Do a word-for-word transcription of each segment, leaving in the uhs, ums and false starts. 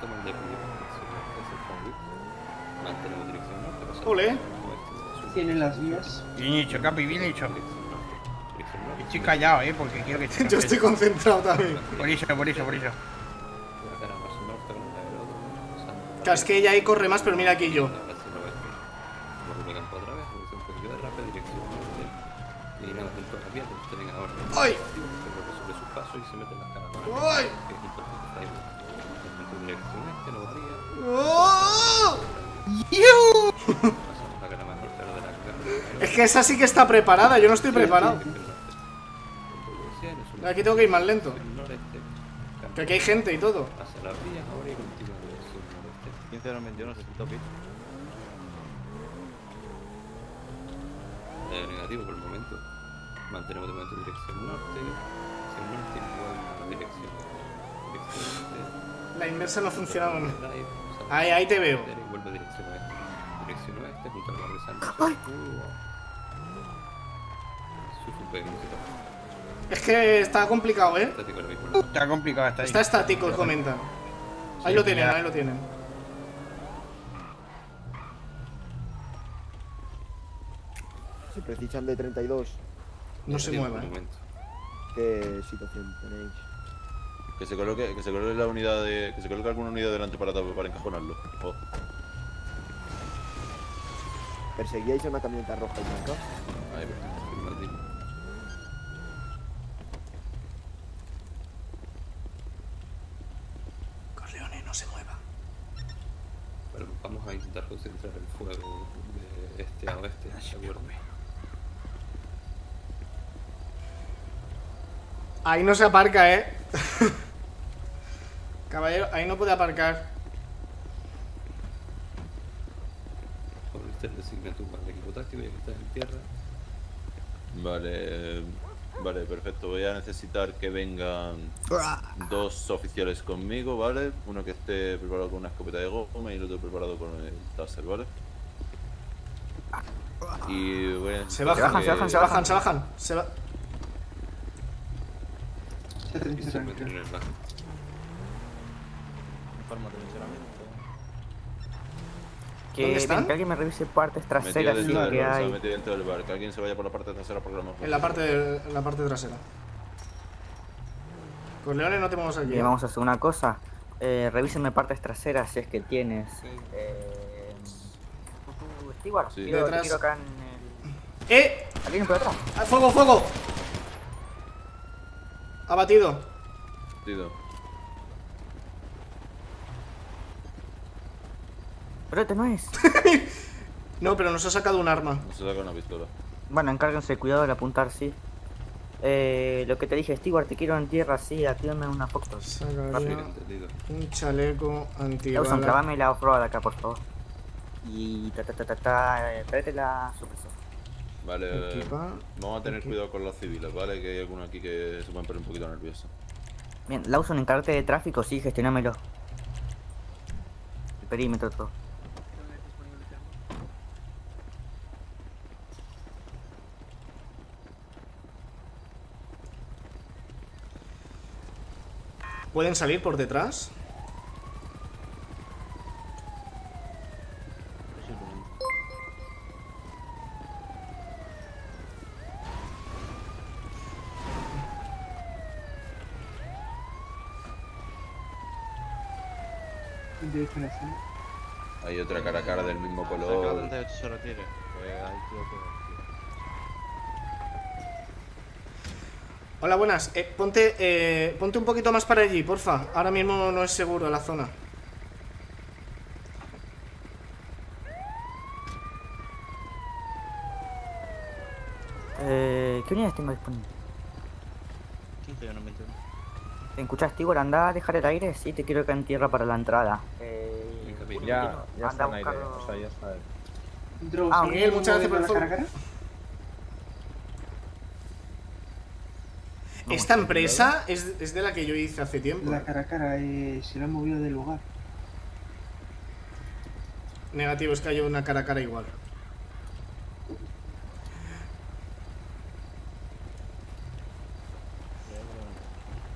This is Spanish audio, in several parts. tomar la Mantenemos Mantenemos dirección norte. Ole. Tienen las vías. Bien hecho, Capi, bien hecho. Estoy callado, eh, porque quiero que te... Yo estoy concentrado también. Por eso, por eso, por eso. Es que ella ahí corre más, pero mira aquí yo. ¡Ay! ¡Ay! ¡Oh! Es que esa sí que está preparada, yo no estoy preparado. Aquí tengo que ir más lento. Que aquí hay gente y todo. quince cero veintiuno, setenta pies. Eh, negativo por el momento. Mantenemos de momento dirección norte. Dirección norte igual dirección norte. La inversa no funciona. Ahí, ahí te veo. Vuelve dirección oeste. Dirección oeste junto a la regresante. Es que está complicado, eh. Está complicado, está ahí. Está estático, comenta. Ahí lo tienen, ahí lo tienen. Precisan de treinta y dos. No se mueva. ¿Qué situación tenéis? Que se coloque, que se coloque la unidad de, que se coloque alguna unidad delante para, para encajonarlo. Oh. ¿Perseguíais a una camioneta roja y blanca? Ahí, perfecto. Corleone, no se mueva. Bueno, vamos a intentar concentrar el fuego de este a oeste, seguro. Ahí no se aparca, eh. Caballero, ahí no puede aparcar. Por usted designa tú para el equipo táctico ya que estás en tierra. Vale, vale, perfecto. Voy a necesitar que vengan dos oficiales conmigo, ¿vale? Uno que esté preparado con una escopeta de goma y el otro preparado con el taser, ¿vale? Y bueno. Se bajan, que... se bajan, se bajan, se bajan. Se bajan. Que están? Que alguien me revise partes traseras. Sí, que hay. Metido dentro del bar. Que alguien se vaya por la parte trasera por lo menos. En la parte, de, en la parte trasera. Con Leones no te vamos aquí. Y vamos a hacer una cosa. Eh, revísenme partes traseras si es que tienes. Sí. Eh, uh, Stewart, sí. Tiro, tiro acá en el... ¡Eh! ¿Alguien por atrás? ¡Fuego, fuego! Abatido. Abatido. Pero este no es. No, pero nos ha sacado un arma. Nos ha sacado una pistola. Bueno, encárguense, cuidado de apuntar, sí. Eh, lo que te dije, Stewart, te quiero en tierra, sí, actívame una foto. Un chaleco antibala. Dawson, clavame la off-road acá, por favor. Y ta ta ta ta ta, eh, tráete la supresora. Vale, equipa, vamos a tener equipa. cuidado con los civiles, ¿vale? Que hay alguno aquí que se pueden poner un poquito nervioso. Bien, Lawson, encárgate de tráfico, sí, gestionámelo. El perímetro, todo. ¿Pueden salir por detrás? Hay otra cara a cara del mismo color. Hola, buenas. Eh, ponte, eh, ponte un poquito más para allí, porfa. Ahora mismo no es seguro la zona. Eh, ¿Qué unidades tengo disponibles? quince noventa y uno. ¿Te escuchas, Tigor? Anda a dejar el aire, sí, te quiero que en tierra para la entrada. Eh, ya, ya, ya está en aire, o sea, ya está. Drow, ah, Miguel, muchas gracias por el follow. Esta empresa es, es de la que yo hice hace tiempo. La cara a cara, eh, se la han movido del lugar. Negativo, es que hay una cara a cara igual.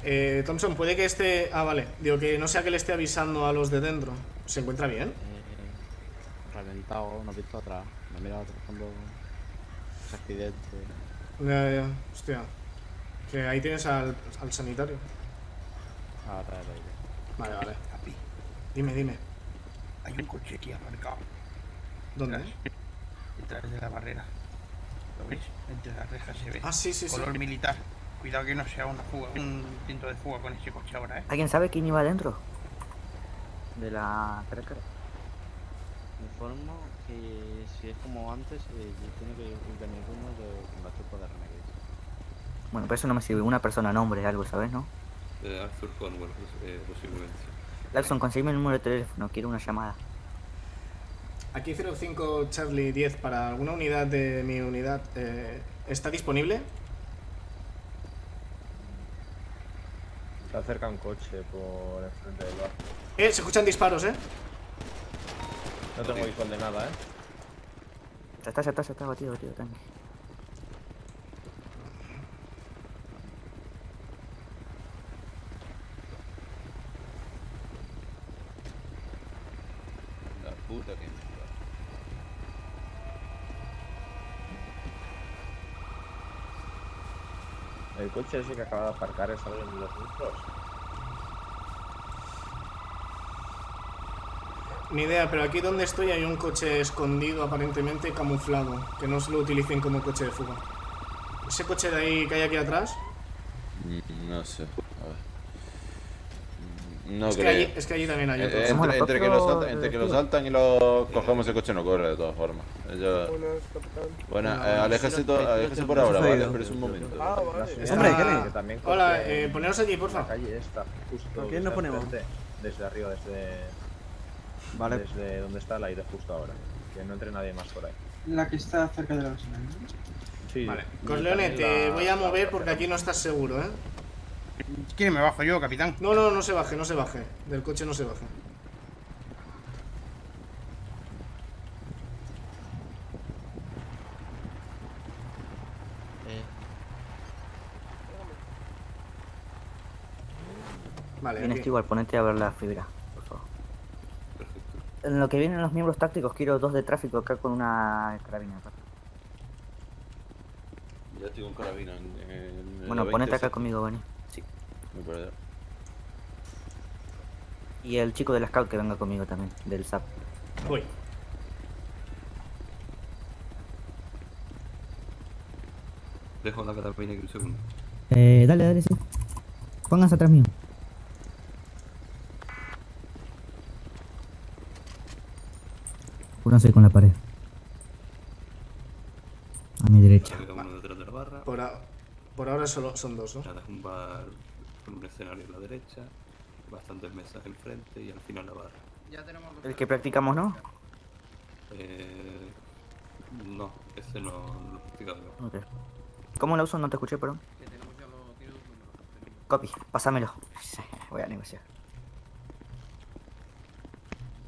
Eh, Thompson, puede que esté... Ah, vale. Digo, que no sea que le esté avisando a los de dentro. ¿Se encuentra bien? Eh, reventado, no he visto atrás. Me he mirado atrás cuando... Es accidente. Ya, ya. Hostia. Que ahí tienes al, al sanitario. Ah, vale, vale. Vale, vale. Dime, dime. Hay un coche aquí aparcado. ¿Dónde? Detrás de la barrera. ¿Lo veis? Entre las rejas se ve. Ah, sí, sí, sí. Color militar. Cuidado que no sea una fuga, un intento de fuga con ese coche ahora, ¿eh? ¿Alguien sabe quién iba dentro? De la carretera. Informo que si es como antes, eh, tiene que venir uno de combate por la remedio. Bueno, pero eso no me sirve. Una persona, nombre, algo, ¿sabes, no? Eh, Arthur Cornwell, eh, posiblemente. Larson, conseguime el número de teléfono. Quiero una llamada. Aquí cero cinco Charlie diez para alguna unidad de mi unidad. Eh, ¿Está disponible? Se acerca un coche por el frente del bar. Eh, se escuchan disparos, eh. No tengo visual de nada, eh. Ya está, ya está, ya está, batido, batido, tranqui. La puta que me... El coche ese que acaba de aparcar es alguien de los nuestros. Ni idea, pero aquí donde estoy hay un coche escondido, aparentemente camuflado. Que no se lo utilicen como coche de fuga. ¿Ese coche de ahí que hay aquí atrás? No sé. A ver. No es, creo. Que allí, es que allí también hay otro. Eh, entre, entre, que los saltan, entre que lo saltan y lo cogemos, el coche no corre de todas formas. Ellos... Buenas, capitán. Bueno, eh, aléjese, to... aléjese por ahora, vale, pero es un momento. Ah, vale. Está... Hombre, ¿qué le? Hola, eh, poneros allí, porfa. La calle esta, justo. ¿A quién nos ponemos? Desde, desde arriba, desde... Vale. Desde donde está el aire justo ahora. Que no entre nadie más por ahí. La que está cerca de la vecina. Sí. Vale. Corleone, te la... voy a mover porque aquí no estás seguro, ¿eh? ¿Quién me bajo yo, capitán? No, no, no se baje, no se baje. Del coche no se baje. Eh. Vale. Tienes que igual, ponete a ver la fibra, por favor. Perfecto. En lo que vienen los miembros tácticos, quiero dos de tráfico acá con una carabina. Ya tengo un carabina. En, en bueno, ponete acá conmigo, Benny. Me perdí. Y el chico de la scout que venga conmigo también, del S A P. Voy. Dejo la catarpina aquí un segundo. Eh, dale, dale, sí. Pónganse atrás mío. Pónganse con la pared. A mi derecha. Por, a... Por ahora solo son dos, ¿no? Un escenario a la derecha, bastantes mesas enfrente y al final la barra. Ya tenemos el que practicamos, ¿no? Eh, no, ese no lo practicamos. Okay. ¿Cómo lo uso? No te escuché, perdón. Que tenemos ya los tiros. Copy, pásamelo. Voy a negociar.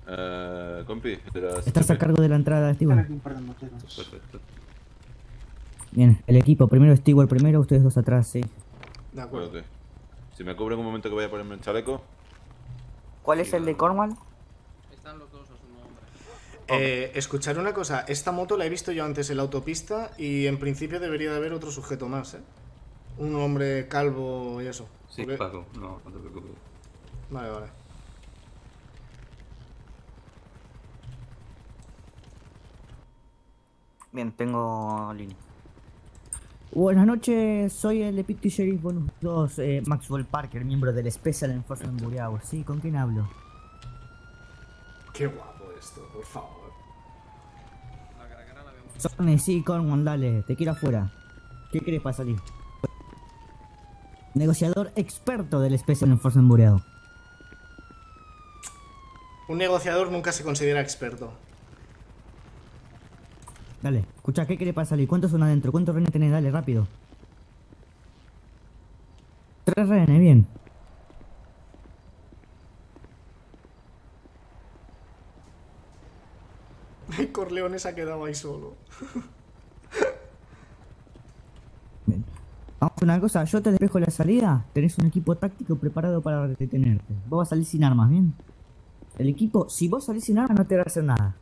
Eh, compi, estás a cargo de la entrada, Stewart. Perfecto. Bien, el equipo, primero Stewart, primero ustedes dos atrás, sí. De acuerdo. Okay. Si me cubren un momento que vaya a ponerme el chaleco. ¿Cuál es el de Cornwall? Están los dos a su nombre. Eh, escuchar una cosa, esta moto la he visto yo antes en la autopista y en principio debería de haber otro sujeto más, ¿eh? Un hombre calvo y eso. Sí, porque... Paco, no, no te preocupes. Vale, vale. Bien, tengo línea. Buenas noches, soy el Deputy Sheriff Bonus dos, eh, Maxwell Parker, miembro del Special Enforcement Bureau. Sí, ¿con quién hablo? Qué guapo esto, por favor. La caracana la vemos. Sony, sí, Cornwall, dale, te quiero afuera. ¿Qué crees para salir? Negociador experto del Special Enforcement Bureau. Un negociador nunca se considera experto. Dale, escucha, ¿qué quiere para salir? ¿Cuántos son adentro? ¿Cuántos rehenes tenés? Dale, rápido. Tres rehenes, bien. El Corleone se ha quedado ahí solo. Bien. Vamos a hacer una cosa, yo te despejo la salida, tenés un equipo táctico preparado para detenerte. Vos vas a salir sin armas, ¿bien? El equipo, si vos salís sin armas, no te va a hacer nada.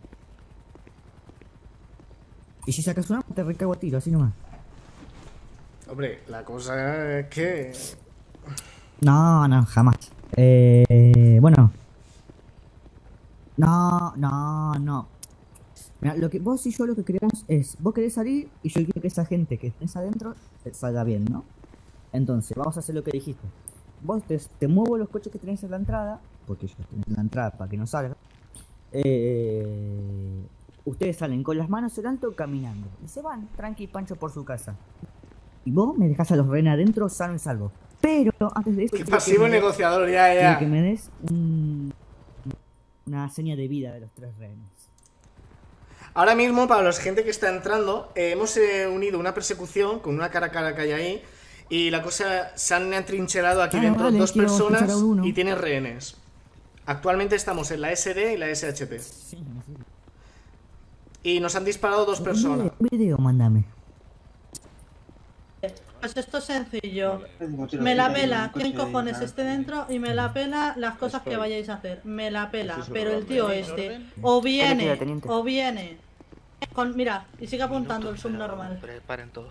Y si sacas un arma, te recago a tiro, así nomás. Hombre, la cosa es que... No, no, jamás. Eh, bueno. No, no, no. Mirá, lo que vos y yo lo que queremos es, vos querés salir y yo quiero que esa gente que estés adentro salga bien, ¿no? Entonces, vamos a hacer lo que dijiste. Vos te, te muevo los coches que tenés en la entrada, porque yo tenés en la entrada para que no salga. Eh, ustedes salen con las manos en alto caminando y se van, tranqui y pancho por su casa. Y vos me dejás a los rehenes adentro sano y salvo. Pero antes de eso... ¡Qué pasivo negociador, ya, ya! Que me des un, una seña de vida de los tres rehenes. Ahora mismo, para la gente que está entrando, eh, hemos eh, unido una persecución con una cara a cara que hay ahí. Y la cosa, se han atrincherado aquí ah, dentro vale, dos personas y tienen rehenes. Actualmente estamos en la S D y la S H P. Sí, sí. Y nos han disparado dos personas. Un video, mándame. Pues esto es sencillo. Me la pela, quién cojones esté dentro y me la pela las cosas que vayáis a hacer. Me la pela, pero el tío este o viene, o viene. Con, mira, y sigue apuntando el subnormal. Preparen todo.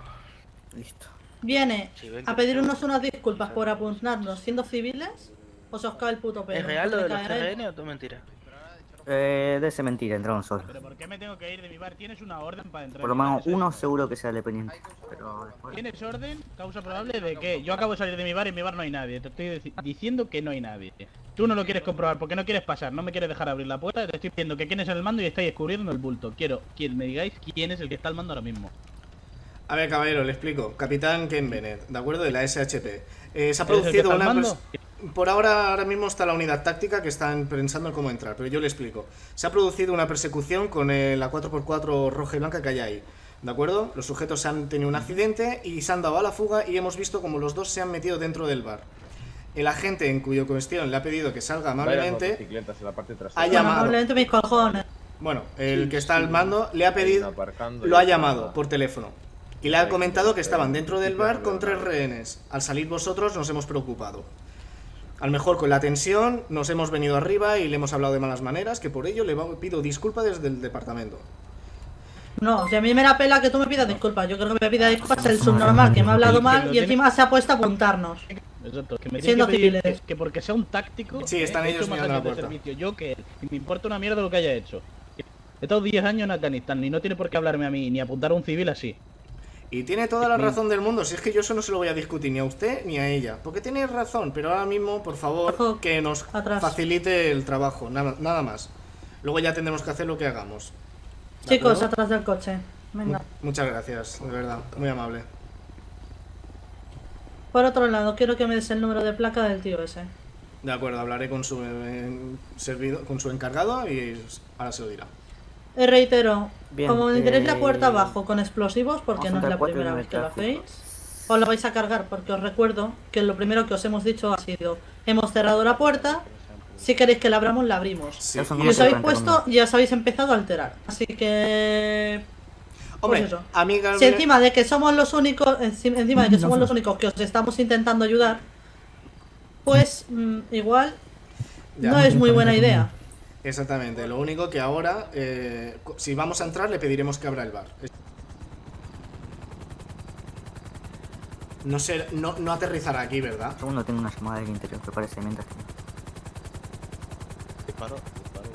Listo. Viene a pedirnos unas disculpas por apuntarnos siendo civiles o se os cae el puto pelo. ¿Es real lo de los T N o tu mentira? Eh, de ese mentira, entramos solos. ¿Pero por qué me tengo que ir de mi bar? ¿Tienes una orden para entrar? Por lo menos uno seguro que sea dependiente. Pero después... ¿Tienes orden? ¿Causa probable de qué? Yo acabo de salir de mi bar y en mi bar no hay nadie. Te estoy diciendo que no hay nadie. Tú no lo quieres comprobar porque no quieres pasar, no me quieres dejar abrir la puerta. Te estoy diciendo que quién es el mando y estáis descubriendo el bulto. Quiero que me digáis quién es el que está al mando ahora mismo. A ver, caballero, le explico. Capitán Ken Bennett, de acuerdo, de la S H P. Eh, se ha producido una... Por ahora, ahora mismo está la unidad táctica que están pensando en cómo entrar, pero yo le explico. Se ha producido una persecución con eh, la cuatro por cuatro roja y blanca que hay ahí, ¿de acuerdo? Los sujetos han tenido un accidente y se han dado a la fuga y hemos visto como los dos se han metido dentro del bar. El agente en cuyo cuestión le ha pedido que salga amablemente... En la parte trasera. Ha llamado... Amablemente mis cojones. Bueno, el que está al mando le ha pedido... Lo ha llamado por teléfono. Y le ha comentado que estaban dentro del bar con tres rehenes. Al salir vosotros nos hemos preocupado. A lo mejor con la tensión nos hemos venido arriba y le hemos hablado de malas maneras, que por ello le pido disculpas desde el departamento. No, si a mí me la pela que tú me pidas disculpas. Yo creo que me pida disculpas el subnormal que me ha hablado mal y encima se ha puesto a apuntarnos. Exacto, que me siendo civiles. Que, que porque sea un táctico... Sí, están eh, ellos mirando la puerta. Yo que me importa una mierda lo que haya hecho. He estado diez años en Afganistán y no tiene por qué hablarme a mí ni apuntar a un civil así. Y tiene toda la razón del mundo, si es que yo eso no se lo voy a discutir ni a usted ni a ella. Porque tiene razón, pero ahora mismo, por favor, que nos Atrás. facilite el trabajo, nada, nada más. Luego ya tendremos que hacer lo que hagamos. Chicos, acuerdo? atrás del coche, venga. Muchas gracias, de verdad, muy amable. Por otro lado, quiero que me des el número de placa del tío ese. De acuerdo, hablaré con su, eh, servido, con su encargado y ahora se lo dirá. Eh, reitero, Bien, como me tiréis eh... la puerta abajo con explosivos, porque no es la primera vez que lo hacéis, os lo vais a cargar, porque os recuerdo que lo primero que os hemos dicho ha sido, hemos cerrado la puerta, si queréis que la abramos, la abrimos. Sí. Y os habéis puesto y os habéis empezado a alterar, así que... Hombre, pues eso. Amiga, si encima de que somos los únicos, encima de que somos los únicos que os estamos intentando ayudar, pues igual no es muy buena idea. Exactamente, lo único que ahora, eh, si vamos a entrar, le pediremos que abra el bar. No sé, no, no aterrizará aquí, ¿verdad? Aún no tengo una llamada del interior, que parece mientras que... Disparo, disparo.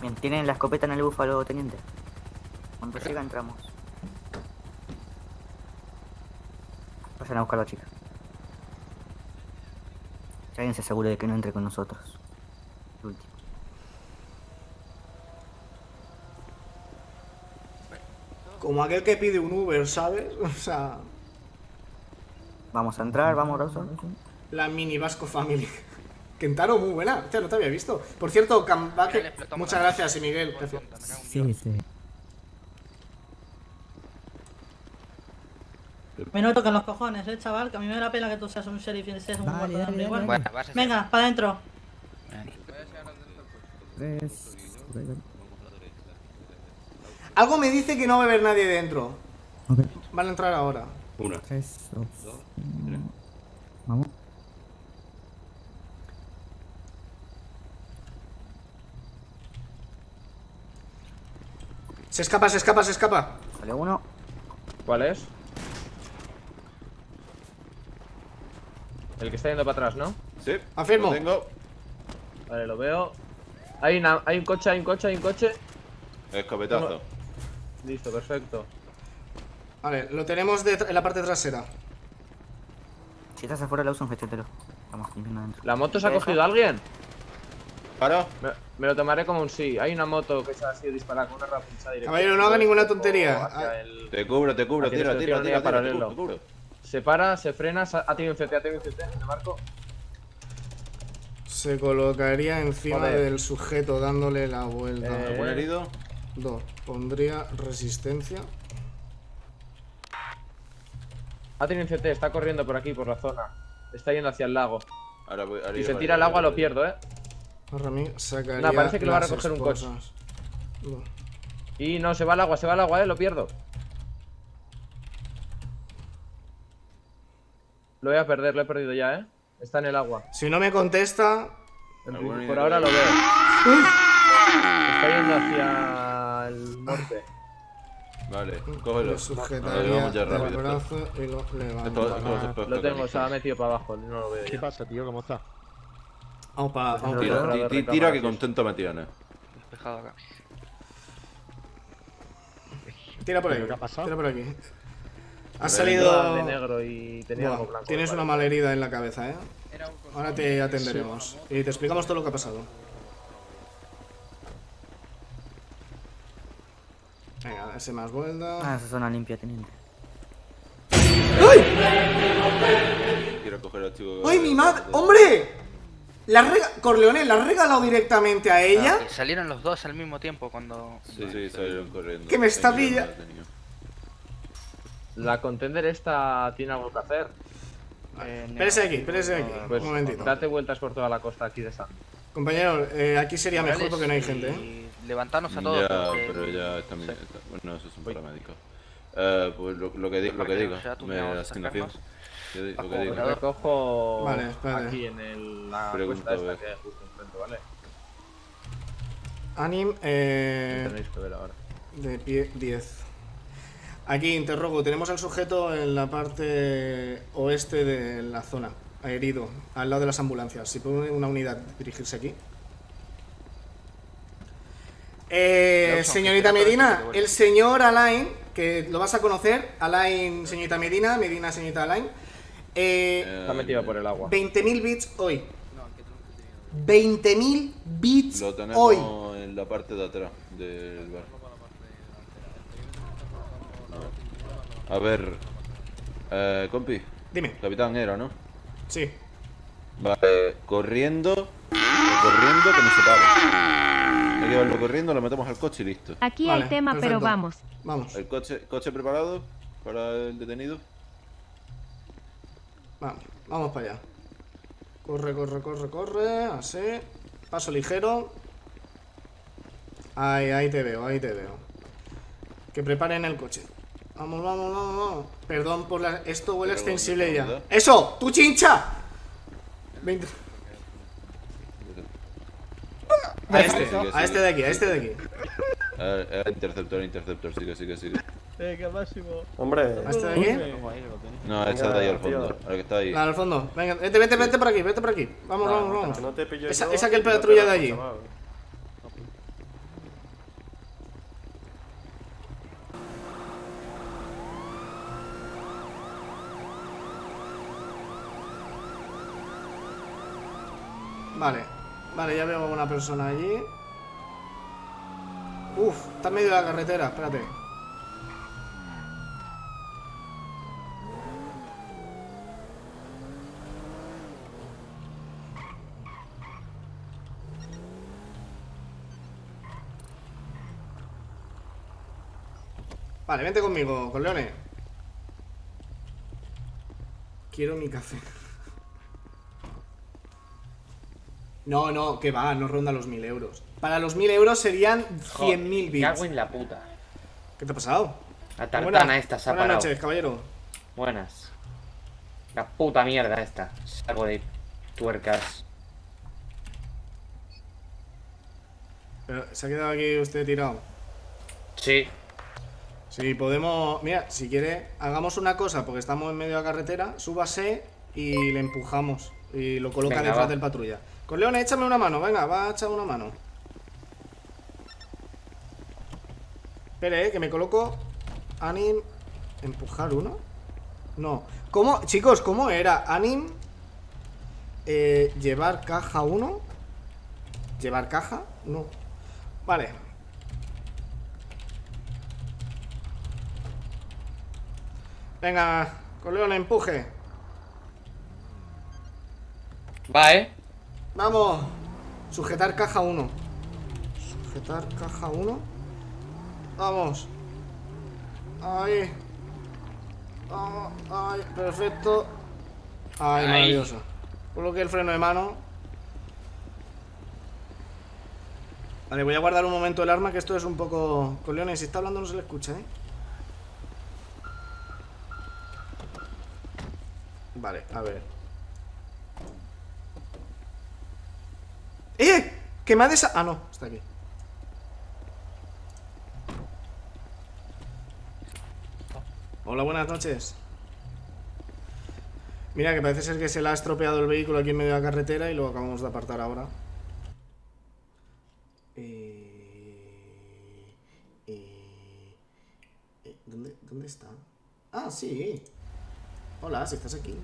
Bien, ¿tienen la escopeta en el búfalo, teniente? Cuando llega entramos. Vayan a buscar a la chica. Que alguien se asegure de que no entre con nosotros. El último. Como aquel que pide un Uber, ¿sabes? O sea... Vamos a entrar, vamos, Rosa. La mini Vasco Family. Kentaro, muy buena. Hostia, no te había visto. Por cierto, Cambake... Muchas gracias, Miguel. Sí, sí. Me no tocan los cojones, eh, chaval, que a mí me da la pena que tú seas un sheriff y seas un guarda de hambre igual. Bueno, venga, para adentro. Tres, tres, tres. Algo me dice que no va a haber nadie dentro. Okay. Van a entrar ahora. Una. Tres, dos, dos, tres. Vamos. Se escapa, se escapa, se escapa. Vale, uno. ¿Cuál es? El que está yendo para atrás, ¿no? Sí. Afirmo. Lo tengo. Vale, lo veo. Hay, una, hay un coche, hay un coche, hay un coche. Escopetazo. Uno. Listo, perfecto. Vale, lo tenemos de en la parte trasera. Si estás afuera, la uso un fechetero. Vamos, ¿la moto se ha cogido a alguien? Claro. Me, me lo tomaré como un sí. Hay una moto que se ha sido disparada con una rapincha directa. Caballero, no haga ninguna tontería. El... Te cubro, te cubro, tira, tira, tira, paralelo. Te cubro, te cubro. Se para, se frena, se ha tenido un C T, ha tenido un C T, en el marco. Se colocaría encima vale. del sujeto dándole la vuelta. Eh... ¿Buen herido? Dos. Pondría resistencia. Ha tenido un C T, está corriendo por aquí, por la zona. Está yendo hacia el lago. Ahora voy, ahora si se tira al agua, lo pierdo, eh. Ahora mí sacaría. No, parece que lo va a recoger esposas. un coche. No. Y no, se va al agua, se va al agua, eh, lo pierdo. Lo voy a perder, lo he perdido ya, eh. Está en el agua. Si no me contesta. Por, por ahora lo veo. Está yendo hacia el norte. Vale, cógelo. Lo sujetaría del brazo y lo levanto. Lo tengo, se ha metido para abajo, no lo veo. ¿Qué pasa, tío? ¿Cómo está? Vamos para abajo. Tira que contento me tienes. Despejado acá. Tira por ahí. Tira por aquí. Ha salido de negro y tenía algo blanco. Tienes una mala herida en la cabeza, ¿eh? Ahora te atenderemos y te explicamos todo lo que ha pasado. Venga, darse más vuelta. Ah, esa zona limpia, teniente. ¡Ay! Quiero coger el archivo. ¡Ay, mi madre! ¡Hombre! La rega... Corleone, ¿la has regalado directamente a ella? Ah, salieron los dos al mismo tiempo cuando... Sí, sí, salieron corriendo. Que me está pillando. La contender esta tiene algo que hacer. Eh, espérese aquí, espérese aquí. Pues, un momentito. Date vueltas por toda la costa aquí de San. Compañero, eh, aquí sería Morales mejor porque no hay gente, ¿eh? Levantarnos a todos. Ya, porque... pero ya está, sí. está. Bueno, eso es un paramédico. Eh, pues lo, lo que, di lo que digo, me asignación. Lo que digo. Lo cojo vale, aquí en el, la Pregunto, cuesta esta que es justo enfrente, ¿vale? Anim, eh. Tenéis que ver ahora. De pie diez. Aquí, interrogo, tenemos al sujeto en la parte oeste de la zona, herido, al lado de las ambulancias. Si puede una unidad dirigirse aquí. Eh, señorita Medina, el señor Alain, que lo vas a conocer, Alain, señorita Medina, Medina, señorita Alain. Eh, Está metido por el agua. veinte mil bits hoy. veinte mil bits hoy. Lo tenemos en la parte de atrás del bar. A ver, eh, compi. Dime. Capitán era, ¿no? Sí. Vale, corriendo, corriendo que no se pare. Hay que llevarlo corriendo, lo metemos al coche y listo. Aquí vale, hay tema, perfecto. Pero vamos. Vamos. ¿El coche, coche preparado para el detenido? Vamos, vamos para allá. Corre, corre, corre, corre, así. Paso ligero. Ahí, ahí te veo, ahí te veo. Que preparen el coche. Vamos, vamos, vamos, vamos. Perdón por la... Esto huele extensible ya. Onda. ¡Eso! ¡Tú chincha! veinte... A este, a este de aquí, a este de aquí. A ver, interceptor, interceptor, sigue, sigue, sigue. Venga, máximo. Hombre, ¿a este de aquí? No, esta de ahí al fondo. Ahora que está ahí. Al fondo. Venga, vete, vete, vete por aquí, vete por aquí. Vamos, no, vamos, vamos. No te pillo esa, esa que el patrulla de allí. Vale, vale, ya veo a una persona allí. Uf, está en medio de la carretera, espérate. Vale, vente conmigo, Corleone. Quiero mi café. No, no, que va, no ronda los mil euros. Para los mil euros serían cien mil bits. Me cago en la puta. ¿Qué te ha pasado? La tartana buenas, esta se ha parado. Buenas noches, caballero. Buenas. La puta mierda esta. Salgo de tuercas. Pero, ¿se ha quedado aquí usted tirado? Sí. Sí, podemos... Mira, si quiere, hagamos una cosa, porque estamos en medio de la carretera. Súbase y le empujamos. Y lo coloca venga, detrás va. Del patrulla. Corleone, échame una mano. Venga, va a echar una mano. Espere, eh, que me coloco... Anim... ¿Empujar uno? No. ¿Cómo? Chicos, ¿cómo era? Anim... Eh, llevar caja uno. ¿Llevar caja? No. Vale. Venga, Corleone, empuje. Va, eh. Vamos. Sujetar caja uno. Sujetar caja uno. Vamos. Ahí. Vamos. Ahí. Perfecto. Ahí, ahí. Maravilloso. Coloqué el freno de mano. Vale, voy a guardar un momento el arma, que esto es un poco... Corleone, si está hablando no se le escucha, ¿eh? Vale, a ver... ¡Eh! Que me ha desa... Ah, no, está aquí. Hola, buenas noches. Mira, que parece ser que se le ha estropeado el vehículo aquí en medio de la carretera y lo acabamos de apartar ahora. Eh, eh, eh, ¿dónde, ¿Dónde está? Ah, sí. Hola, si estás aquí.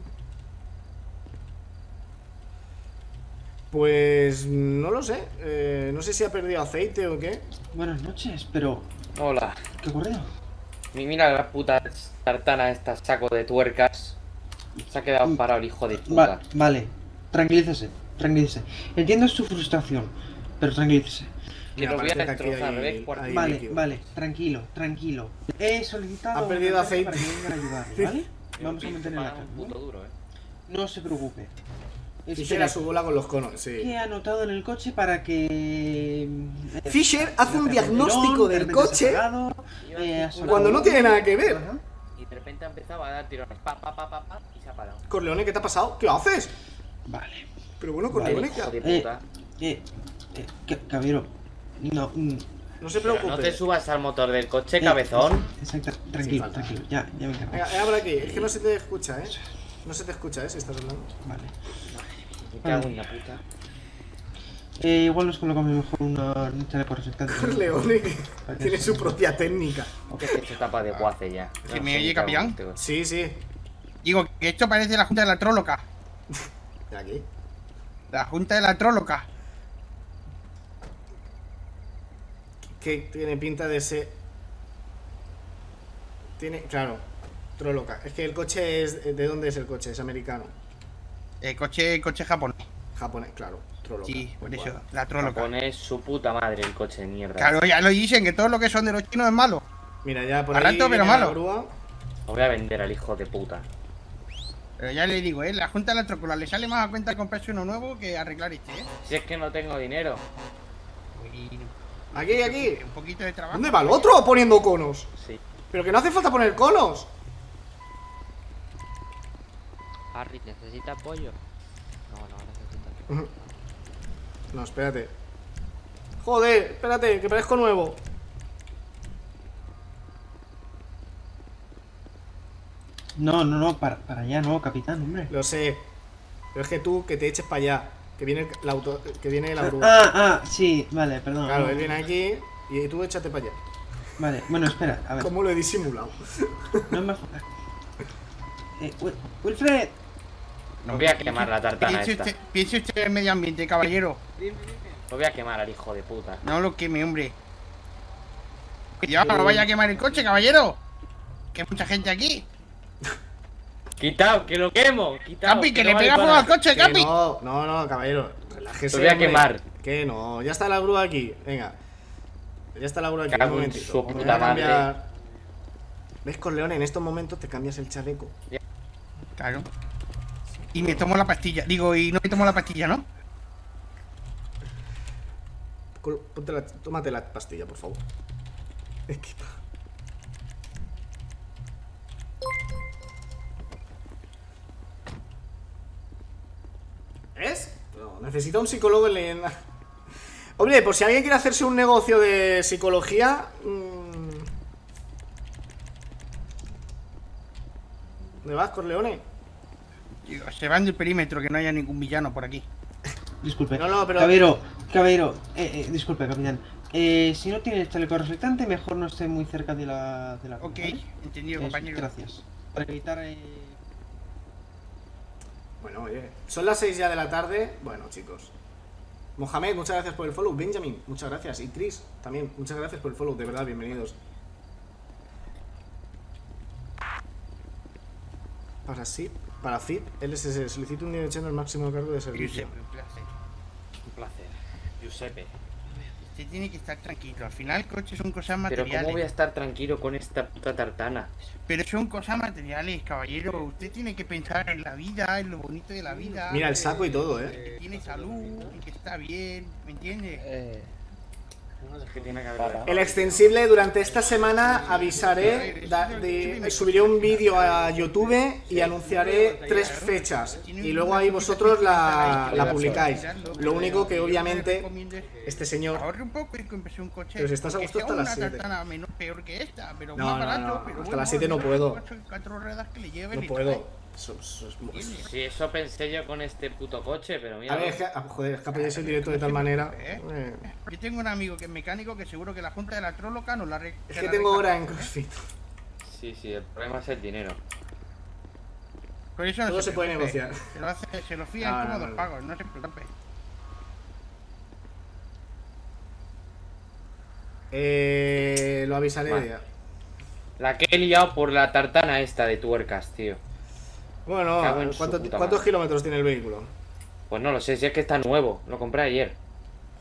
Pues no lo sé. eh, No sé si ha perdido aceite o qué. Buenas noches, pero... Hola. ¿Qué ha ocurrido? Mira la puta tartana esta, saco de tuercas. Se ha quedado parado el hijo de puta. Va, Vale, tranquilícese, tranquilícese. Entiendo su frustración, pero tranquilícese. Que lo voy a destrozar, ¿ves? Vale, vale, tranquilo, tranquilo. He solicitado... Ha perdido aceite. Para que vengan a ayudarle, ¿vale? Vamos a mantener la calma. ¿eh? No se preocupe. Fisher a su bola con los conos, sí. ¿Qué ha anotado en el coche para que... Fisher hace un diagnóstico del coche cuando no tiene nada que ver. Y de repente empezaba a dar tirones. Pa, pa, pa, pa, pa, y se ha parado. Corleone, ¿qué te ha pasado? ¿Qué haces? Vale. Pero bueno, Corleone, ¿qué? Eh, eh, caballero. No, no se preocupe. No te subas al motor del coche, cabezón. Exacto, tranquilo, tranquilo. Ya, ya me calmo. Venga, habla aquí. Es que no se te escucha, ¿eh? No se te escucha, ¿eh? Si estás hablando. Vale. Me cago en la puta. Eh, igual nos colocamos mejor una lucha de representante. Corleone, que tiene su propia técnica. Que es esta tapa de guace ya. ¿Que me oye, capitán? Sí, sí. Digo, que esto parece la Junta de la Tróloca. ¿De aquí? La Junta de la Tróloca. Que tiene pinta de ser... Tiene... Claro, Tróloca. Es que el coche es... ¿De dónde es el coche? Es americano. El coche, el coche japonés. Japonés, claro. Tróloca. Sí, por eso. Igual. La Tróloca. Japonés, su puta madre, el coche de mierda. Claro, ya lo dicen, que todo lo que son de los chinos es malo. Mira, ya por ahí pero malo. Grúa. Lo voy a vender al hijo de puta. Pero ya le digo, eh, la Junta de la Tróloca le sale más a cuenta comprarse uno nuevo que arreglar este, eh. Si es que no tengo dinero. Uy, Aquí, aquí. Un poquito de trabajo. ¿Dónde va el otro poniendo conos? Sí. Pero que no hace falta poner conos. Harry, ¿necesita apoyo? No, no, necesita. No, espérate. Joder, espérate, que parezco nuevo. No, no, no, para, para allá no, capitán, hombre. Lo sé. Pero es que tú, que te eches para allá. Que viene el auto, que viene la grúa. Ah, ah, sí, vale, perdón. Claro, él viene aquí y tú échate para allá. Vale, bueno, espera, a ver. ¿Cómo lo he disimulado? No me eh, Wilfred. No voy a quemar la tartana esta. Piense usted en el medio ambiente, caballero. Lo voy a quemar al hijo de puta. No lo queme, hombre. Ya, no vaya a quemar el coche, caballero. Que hay mucha gente aquí. Quitao, que lo quemo, quitao. Capi, que, que le pega fuego al coche, que Capi. No, no, no, caballero, relájese. Lo voy a quemar. Que no, ya está la grúa aquí, venga. Ya está la grúa aquí, un momentito. Su puta madre. ¿Ves, Corleone? En estos momentos te cambias el chaleco. Ya. Claro. Y me tomo la pastilla, digo, y no me tomo la pastilla, ¿no? Ponte la, tómate la pastilla, por favor. Equipa. Necesita un psicólogo en leyenda. Hombre, por si alguien quiere hacerse un negocio de psicología. ¿Dónde vas, Corleone? Observando el perímetro, que no haya ningún villano por aquí. Disculpe. No, no, pero... Caballero, caballero, eh, eh, disculpe, capitán. Eh, si no tiene el chaleco reflectante, mejor no esté muy cerca de la... De la ok, ¿vale? Entendido, compañero. Eso, gracias. Para evitar... Eh... Bueno, oye, son las seis ya de la tarde. Bueno, chicos. Mohamed, muchas gracias por el follow. Benjamin, muchas gracias. Y Tris, también, muchas gracias por el follow. De verdad, bienvenidos. Para sí... Para F I P, L S S, solicito un diez de el máximo cargo de servicio. Giuseppe, un placer. Un placer. Giuseppe. Usted tiene que estar tranquilo. Al final, coches son cosas materiales. Pero, ¿cómo voy a estar tranquilo con esta puta tartana? Pero son cosas materiales, caballero. Usted tiene que pensar en la vida, en lo bonito de la vida. Mira, el saco y todo, ¿eh? Que tiene salud, que está bien, ¿me entiendes? Eh... Que tiene que haber... El extensible durante esta semana avisaré, da, de, subiré un vídeo a YouTube y anunciaré tres fechas y luego ahí vosotros la, la publicáis. Lo único que obviamente este señor... Pero estás a gusto hasta las siete. No, no, no, no, hasta las siete no puedo. No puedo. Eso, eso es muy... Sí, eso pensé yo con este puto coche, pero mira. A ver, es que, joder, es que apoyáis el directo de tal manera. Eh. Yo tengo un amigo que es mecánico que seguro que la junta de la tróloca nos la re... Es que tengo hora en CrossFit. Sí, sí, el problema es el dinero. Con eso no todo se, se puede negociar. Se lo, hace, se lo fían ah, como no, dos pagos, no se preocupe. Eh. Lo avisaré vale. ya. La que he liado por la tartana esta de tuercas, tío. Bueno, ¿cuántos, ¿cuántos kilómetros tiene el vehículo? Pues no lo sé, si es que está nuevo. Lo compré ayer.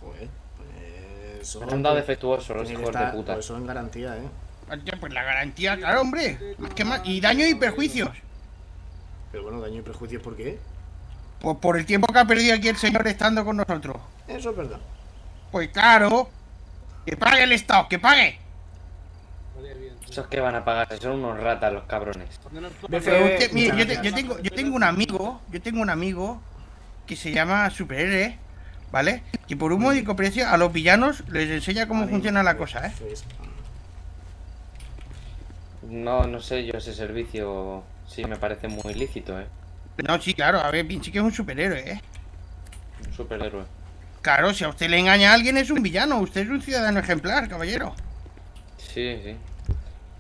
Joder, pues... Me han dado defectuoso los hijos de puta. Pues eso en garantía, ¿eh? Pues la garantía, claro, hombre. Más que más. Y daños y perjuicios. Pero bueno, daños y perjuicios, ¿por qué? Pues por el tiempo que ha perdido aquí el señor estando con nosotros. Eso es verdad. Pues claro. Que pague el Estado, que pague. Esos que van a pagar, son unos ratas los cabrones. Usted, mire, yo, te, yo, tengo, yo tengo un amigo, yo tengo un amigo que se llama Superhéroe, ¿vale? Que por un módico precio a los villanos les enseña cómo funciona la cosa, ¿eh? No, no sé yo ese servicio, sí me parece muy ilícito, ¿eh? No, sí, claro, a ver, sí que es un superhéroe, ¿eh? Un superhéroe. Claro, si a usted le engaña a alguien es un villano, usted es un ciudadano ejemplar, caballero. Sí, sí.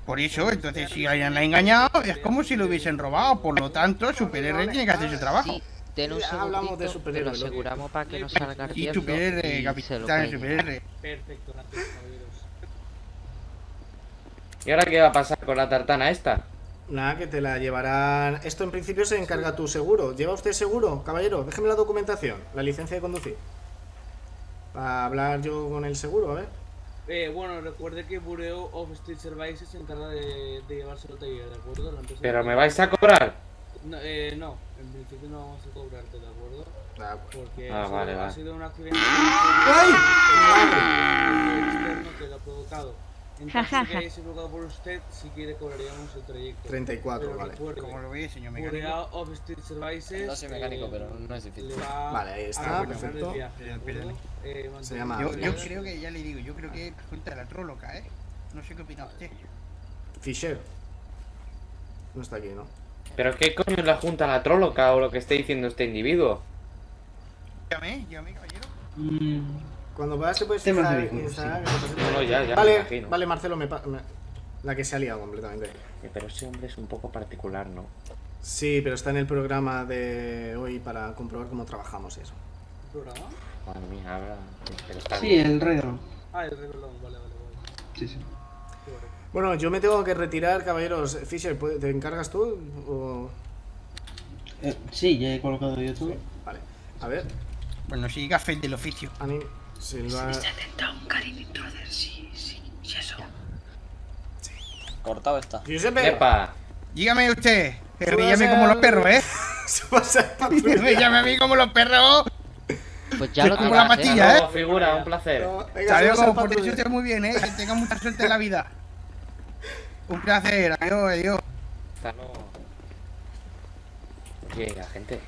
Por eso, entonces, si hayan la engañado, es como si lo hubiesen robado. Por lo tanto, Superhéroe tiene que hacer su trabajo. Sí, ten un hablamos de Superhéroe. Lo aseguramos para que no salga ardiendo. Sí, Superhéroe, capitán, Superhéroe. Perfecto, gracias, caballeros. ¿Y ahora qué va a pasar con la tartana esta? Nada, que te la llevarán... Esto en principio se encarga tu seguro. ¿Lleva usted seguro, caballero? Déjeme la documentación, la licencia de conducir. Para hablar yo con el seguro, a ver. Eh, bueno, recuerde que Bureau of Street Services se encarga de, de llevarse al taller, ¿de acuerdo? La empresa... ¿Pero me vais a cobrar? No, eh, no, en principio no vamos a cobrarte, ¿de acuerdo? Ah, bueno. Porque ah, vale, vale. ha sido un accidente externo que lo ha provocado. Entonces, si queréis provocado por usted, si quiere cobraríamos el trayecto. treinta y cuatro, vale. Como lo veis, señor mecánico. Bureau of Street Services... No soy mecánico, eh, pero no es difícil. Vale, ahí está, perfecto. Eh, Se llama yo, yo creo que, ya le digo, yo creo que cuenta de la tróloca, ¿eh? No sé qué opina usted. Fisher. No está aquí, ¿no? ¿Pero qué coño es la junta la tróloca o lo que esté diciendo este individuo? Llámame, llámame, caballero. Mm. Cuando puedas te puedes fijar. Sí, sí. No, no, ya, ya. Vale, vale, Marcelo, me, pa me... La que se ha liado completamente. Pero ese hombre es un poco particular, ¿no? Sí, pero está en el programa de hoy para comprobar cómo trabajamos eso. ¿El programa? Madre mía, ahora... Sí, el reloj. Ah, el reloj, vale, vale, vale. Sí, sí. Bueno, yo me tengo que retirar, caballeros. Fisher, ¿te encargas tú? O... Eh, sí, ya he colocado yo tú. Sí, vale, a ver. Bueno, si llega Fed del oficio. A mí, Silva... Se atenta un Karin Intruder, sí, sí, sí, eso. Sí. Cortado está. ¡Giuseppe! ¡Epa! Dígame usted, pero llame como los perros, ¿eh? Me llame a mí como los perros. Pues ya lo tengo la pastilla, ¿eh? Figura, un placer. No, venga, adiós, como por eso esté muy bien, ¿eh? Que tenga mucha suerte en la vida. Un placer, adiós, adiós. Hasta luego. Oye, la gente.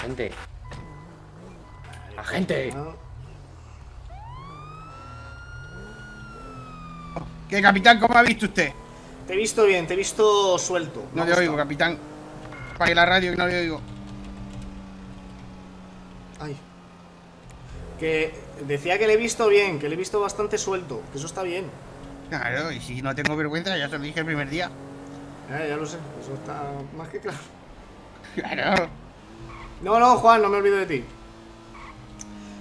Gente. ¡Agente! ¿Qué, capitán? ¿Cómo ha visto usted? Te he visto bien, te he visto suelto. No le oigo, capitán. Apague la radio que no le oigo. Ay. Que decía que le he visto bien, que le he visto bastante suelto, que eso está bien. Claro, y si no tengo vergüenza, ya te lo dije el primer día. Eh, ya lo sé, eso está más que claro. Claro. No, no, Juan, no me olvido de ti.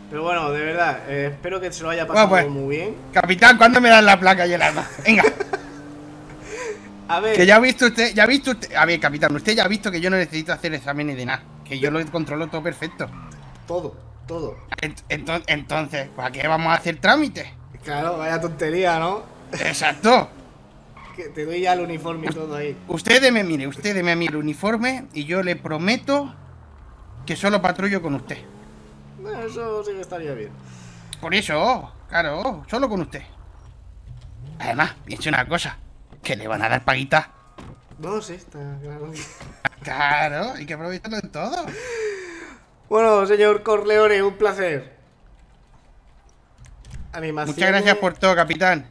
Pero bueno, de verdad, eh, espero que se lo haya pasado bueno, pues, muy bien. Capitán, ¿cuándo me dan la placa y el arma? Venga. A ver. Que ya ha visto usted, ya ha visto usted. A ver, capitán, usted ya ha visto que yo no necesito hacer exámenes de nada. Que yo lo controlo todo perfecto. Todo, todo. Entonces, entonces ¿para qué vamos a hacer trámites? Claro, vaya tontería, ¿no? Exacto. Que te doy ya el uniforme y todo ahí. Usted deme, mire, usted deme a mí el uniforme y yo le prometo que solo patrullo con usted. Bueno, eso sí que estaría bien. Por eso, claro, solo con usted. Además, piense una cosa, que le van a dar paguita. No, sí, está claro. Claro, hay que aprovecharlo en todo. Bueno, señor Corleone, un placer. Animación. Muchas gracias por todo, capitán.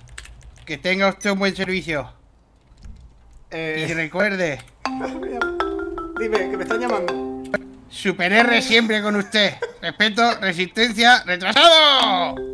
Que tenga usted un buen servicio. Eh... Y recuerde. Dime, que me están llamando. Super R siempre con usted. Respeto, resistencia, retrasado.